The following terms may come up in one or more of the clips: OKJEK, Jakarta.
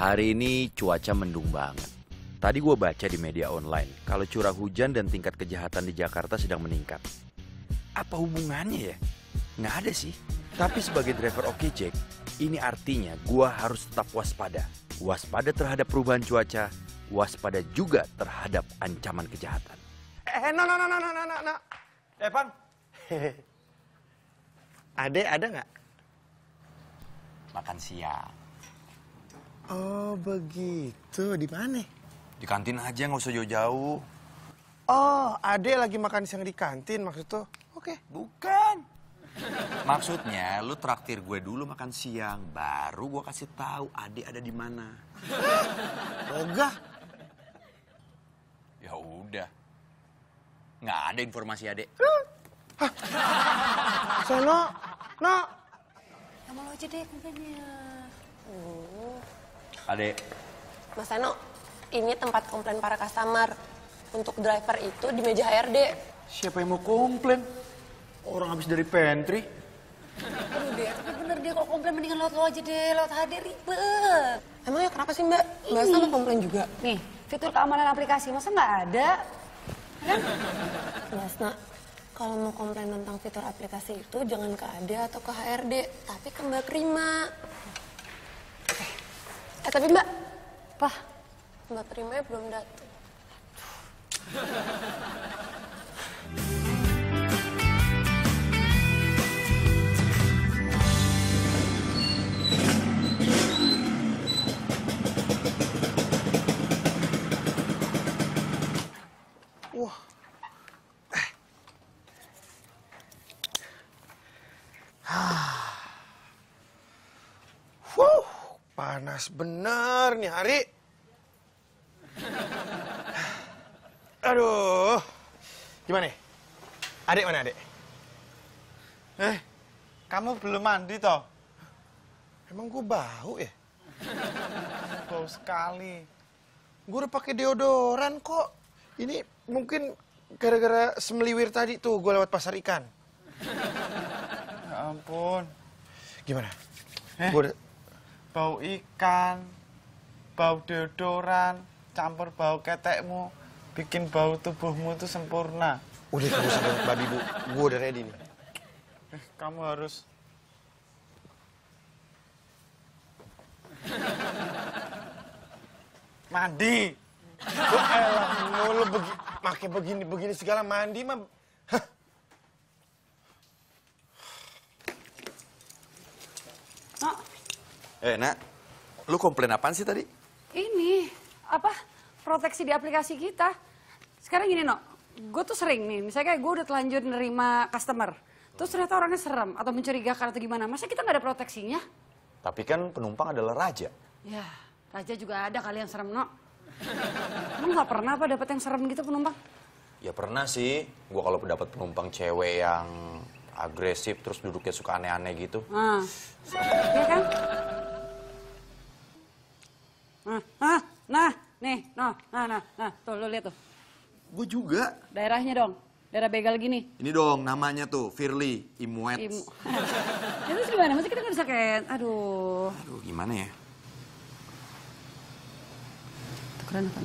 Hari ini cuaca mendung banget. Tadi gue baca di media online kalau curah hujan dan tingkat kejahatan di Jakarta sedang meningkat. Apa hubungannya ya? Nggak ada sih. Tapi sebagai driver OKJEK, ini artinya gue harus tetap waspada. Waspada terhadap perubahan cuaca, waspada juga terhadap ancaman kejahatan. No. Bang. Ade ada nggak? Makan siang. Oh begitu, di mana? Di kantin aja, nggak usah jauh-jauh. Oh, Ade lagi makan siang di kantin maksud tuh? Oke. Bukan. Maksudnya, lu traktir gue dulu makan siang, baru gue kasih tahu Ade ada di mana. Ogah. Ya udah, nggak ada informasi Ade. Sono, no. Sama lo aja deh, mungkin ya. Ade. Mas Ano, ini tempat komplain para customer. Untuk driver itu di meja HRD. Siapa yang mau komplain? Orang habis dari pantry. Aduh deh, tapi bener deh kalau komplain mendingan lewat lo aja deh, lewat HRD ribet. Emang ya kenapa sih Mbak? Mbak Ano komplain juga. Nih, fitur keamanan aplikasi masa nggak ada? Kan? Mbak Ano, kalau mau komplain tentang fitur aplikasi itu jangan ke Ade atau ke HRD, tapi ke Mbak Prima. Tapi Mbak, apa? Mbak Primanya belum datang. Wah. Panas bener nih hari. Aduh. Gimana nih? Adik mana adik? Kamu belum mandi toh? Emang gue bau ya? Bau sekali. Gue udah pakai deodoran kok. Ini mungkin gara-gara semeliwir tadi tuh gue lewat pasar ikan. Ya ampun. Gimana? Gue bau ikan, bau deodoran, campur bau ketekmu, bikin bau tubuhmu itu sempurna. Udah kamu sabar, babi bu, gue udah ready nih. Kamu harus. Mandi. Gue elah mulu, pakai begini segala mandi mah. Nak, lu komplain apaan sih tadi? Ini, proteksi di aplikasi kita. Sekarang gini, Nok, gue tuh sering nih, misalnya kayak gue udah telanjur nerima customer. Terus ternyata orangnya serem atau mencurigakan atau gimana, masa kita nggak ada proteksinya? Tapi kan penumpang adalah raja. Ya, raja juga ada kali yang serem, Nok. Emang nggak pernah dapet yang serem gitu penumpang? Ya pernah sih, gue kalau dapet penumpang cewek yang agresif terus duduknya suka aneh-aneh gitu. Iya kan? Nah, tuh lo lihat tuh. Gue juga. Daerahnya dong, daerah begal gini. Ini dong, namanya tuh, Firly, Imuet. Terus gimana? Masa kita nggak bisa kayak, aduh, gimana ya? Tukeran apa?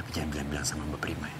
Tapi jangan bilang-bilang sama Mbak Prima ya.